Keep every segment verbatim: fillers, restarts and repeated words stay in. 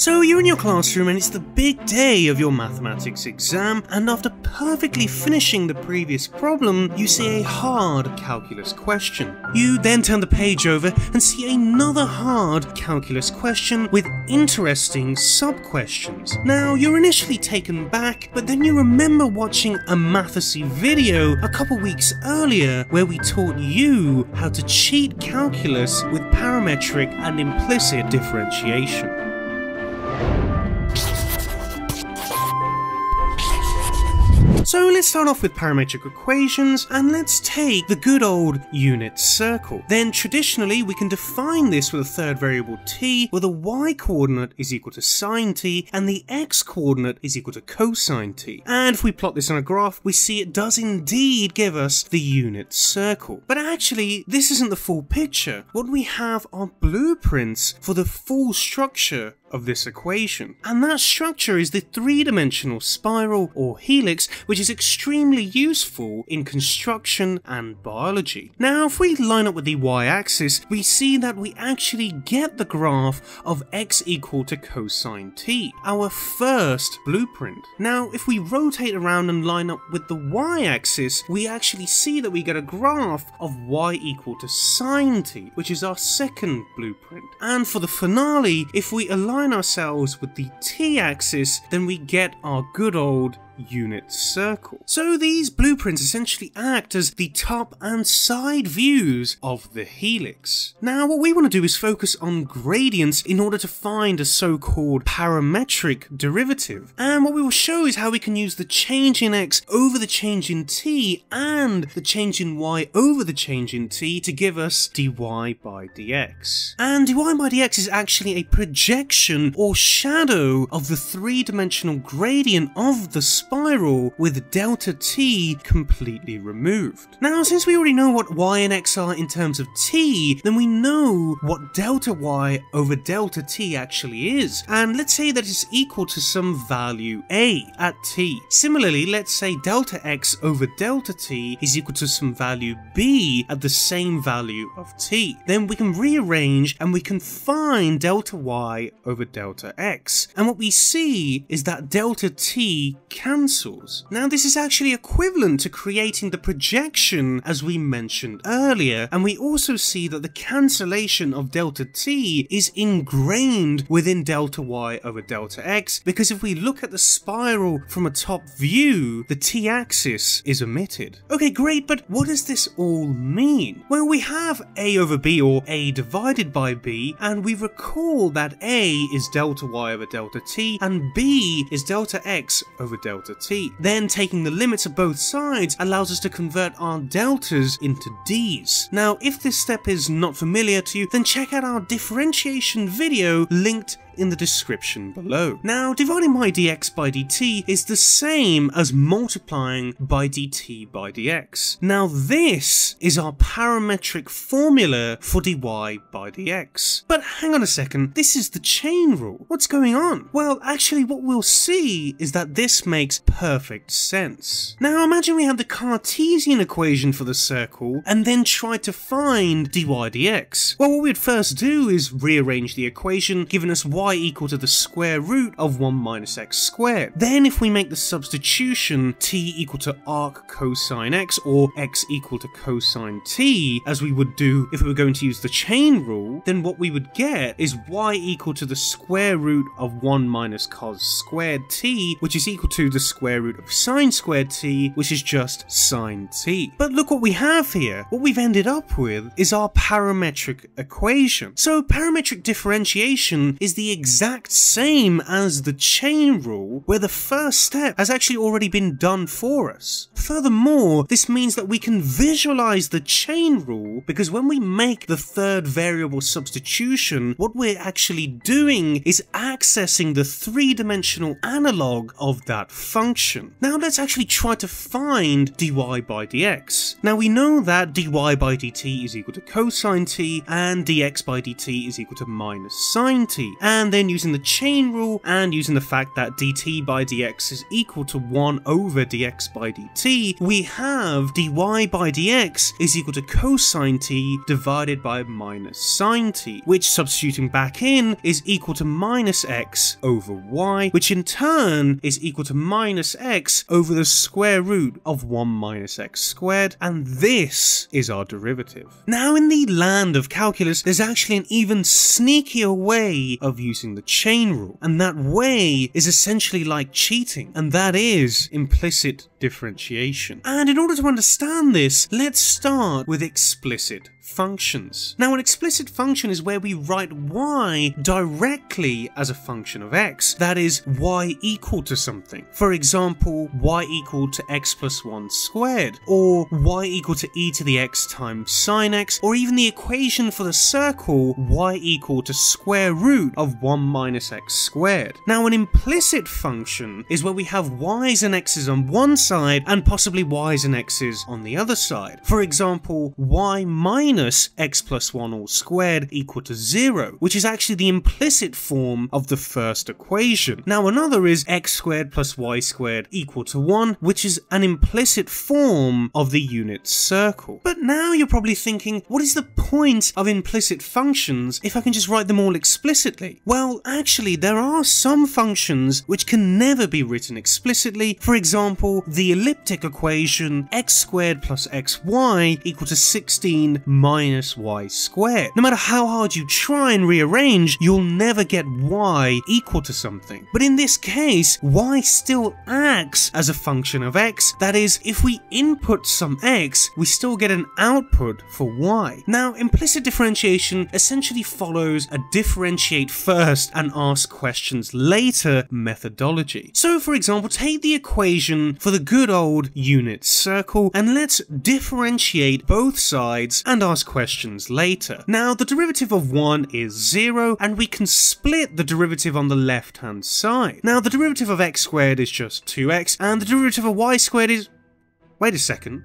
So you're in your classroom and it's the big day of your mathematics exam, and after perfectly finishing the previous problem, you see a hard calculus question. You then turn the page over and see another hard calculus question with interesting sub-questions. Now you're initially taken back, but then you remember watching a Mathacy video a couple weeks earlier where we taught you how to cheat calculus with parametric and implicit differentiation. So let's start off with parametric equations, and let's take the good old unit circle. Then traditionally we can define this with a third variable t, where the y coordinate is equal to sine t and the x coordinate is equal to cosine t. And if we plot this on a graph, we see it does indeed give us the unit circle. But actually this isn't the full picture. What we have are blueprints for the full structure of this equation. And that structure is the three-dimensional spiral or helix, which is extremely useful in construction and biology. Now if we line up with the y-axis, we see that we actually get the graph of x equal to cosine t, our first blueprint. Now if we rotate around and line up with the y-axis, we actually see that we get a graph of y equal to sine t, which is our second blueprint. And for the finale, if we align ourselves with the t-axis, then we get our good old unit circle. So these blueprints essentially act as the top and side views of the helix. Now what we want to do is focus on gradients in order to find a so-called parametric derivative, and what we will show is how we can use the change in x over the change in t and the change in y over the change in t to give us dy by dx. And dy by dx is actually a projection or shadow of the three-dimensional gradient of the spiral spiral with delta t completely removed. Now since we already know what y and x are in terms of t, then we know what delta y over delta t actually is, and let's say that it's equal to some value a at t. Similarly, let's say delta x over delta t is equal to some value b at the same value of t. Then we can rearrange and we can find delta y over delta x, and what we see is that delta t cancels. Now this is actually equivalent to creating the projection as we mentioned earlier, and we also see that the cancellation of delta t is ingrained within delta y over delta x, because if we look at the spiral from a top view, the t-axis is omitted. Okay, great, but what does this all mean? Well, we have a over b, or a divided by b, and we recall that a is delta y over delta t and b is delta x over delta t. Then taking the limits of both sides allows us to convert our deltas into d's. Now if this step is not familiar to you, then check out our differentiation video linked in the description below. Now dividing by dx by dt is the same as multiplying by dt by dx. Now this is our parametric formula for dy by dx. But hang on a second, this is the chain rule. What's going on? Well, actually what we'll see is that this makes perfect sense. Now imagine we had the Cartesian equation for the circle and then tried to find dy dx. Well, what we'd first do is rearrange the equation, giving us y equal to the square root of one minus x squared. Then if we make the substitution t equal to arc cosine x, or x equal to cosine t, as we would do if we were going to use the chain rule, then what we would get is y equal to the square root of one minus cos squared t, which is equal to the square root of sine squared t, which is just sine t. But look what we have here. What we've ended up with is our parametric equation. So parametric differentiation is the the exact same as the chain rule, where the first step has actually already been done for us. Furthermore, this means that we can visualize the chain rule, because when we make the third variable substitution, what we're actually doing is accessing the three-dimensional analog of that function. Now let's actually try to find dy by dx. Now we know that dy by dt is equal to cosine t and dx by dt is equal to minus sine t. And and then using the chain rule and using the fact that dt by dx is equal to one over dx by dt, we have dy by dx is equal to cosine t divided by minus sine t, which substituting back in is equal to minus x over y, which in turn is equal to minus x over the square root of one minus x squared, and this is our derivative. Now in the land of calculus, there's actually an even sneakier way of using the chain rule, and that way is essentially like cheating, and that is implicit differentiation. And in order to understand this, let's start with explicit functions. Now an explicit function is where we write y directly as a function of x, that is y equal to something. For example, y equal to x plus one squared, or y equal to e to the x times sine x, or even the equation for the circle y equal to square root of one minus x squared. Now an implicit function is where we have y's and x's on one side and possibly y's and x's on the other side. For example, y minus x plus one all squared equal to zero, which is actually the implicit form of the first equation. Now another is x squared plus y squared equal to one, which is an implicit form of the unit circle. But now you're probably thinking, what is the point of implicit functions if I can just write them all explicitly? Well, actually there are some functions which can never be written explicitly. For example, the elliptic equation x squared plus xy equal to sixteen minus minus y squared. No matter how hard you try and rearrange, you'll never get y equal to something. But in this case, y still acts as a function of x, that is, if we input some x, we still get an output for y. Now, implicit differentiation essentially follows a differentiate first and ask questions later methodology. So, for example, take the equation for the good old unit circle, and let's differentiate both sides and ask questions later. Now the derivative of one is zero, and we can split the derivative on the left hand side. Now the derivative of x squared is just two x, and the derivative of y squared is... wait a second.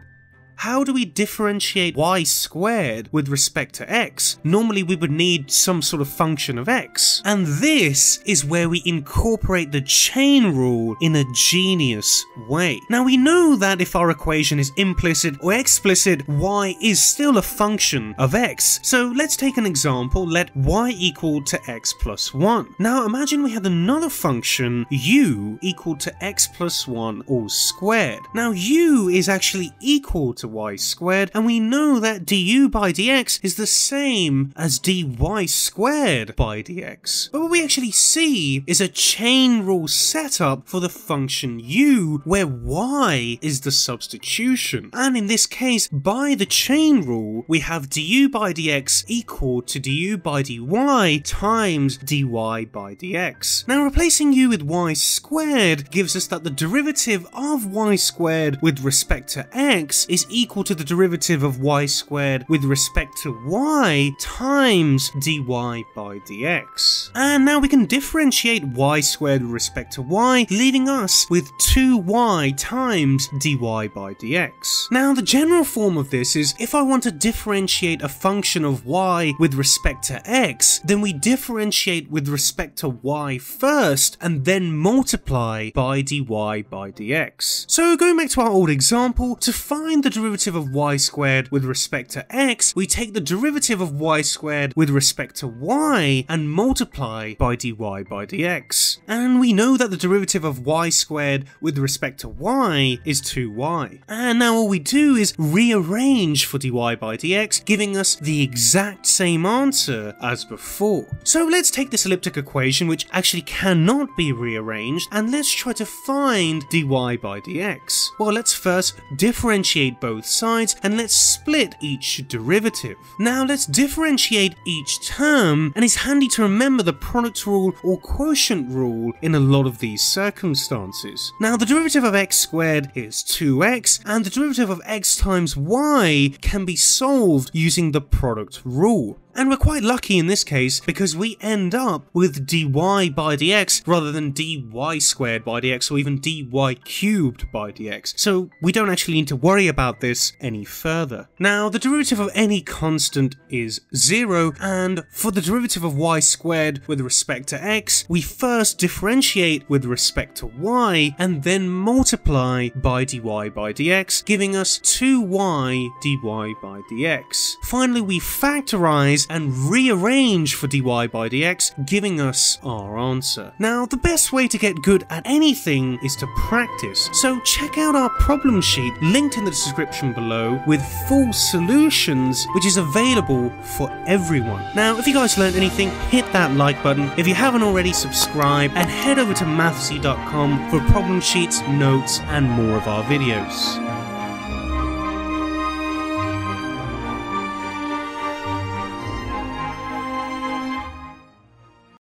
How do we differentiate y squared with respect to x? Normally we would need some sort of function of x. And this is where we incorporate the chain rule in a genius way. Now we know that if our equation is implicit or explicit, y is still a function of x. So let's take an example. Let y equal to x plus one. Now imagine we had another function, u equal to x plus one all squared. Now u is actually equal to y squared, and we know that du by dx is the same as dy squared by dx. But what we actually see is a chain rule setup for the function u, where y is the substitution. And in this case, by the chain rule, we have du by dx equal to du by dy times dy by dx. Now replacing u with y squared gives us that the derivative of y squared with respect to x is equal to the derivative of y squared with respect to y times dy by dx. And now we can differentiate y squared with respect to y, leaving us with two y times dy by dx. Now the general form of this is, if I want to differentiate a function of y with respect to x, then we differentiate with respect to y first and then multiply by dy by dx. So going back to our old example, to find the derivative of y squared with respect to x, we take the derivative of y squared with respect to y and multiply by dy by dx. And we know that the derivative of y squared with respect to y is two y. And now all we do is rearrange for dy by dx, giving us the exact same answer as before. So let's take this elliptic equation, which actually cannot be rearranged, and let's try to find dy by dx. Well, let's first differentiate both sides, and let's split each derivative. Now let's differentiate each term, and it's handy to remember the product rule or quotient rule in a lot of these circumstances. Now the derivative of x squared is two x, and the derivative of x times y can be solved using the product rule. And we're quite lucky in this case because we end up with dy by dx rather than dy squared by dx or even dy cubed by dx. So we don't actually need to worry about this any further. Now the derivative of any constant is zero, and for the derivative of y squared with respect to x, we first differentiate with respect to y and then multiply by dy by dx, giving us two y dy by dx. Finally, we factorize and rearrange for dy by dx, giving us our answer. Now, the best way to get good at anything is to practice, so check out our problem sheet linked in the description below with full solutions, which is available for everyone. Now, if you guys learned anything, hit that like button. If you haven't already, subscribe and head over to Mathacy dot com for problem sheets, notes, and more of our videos.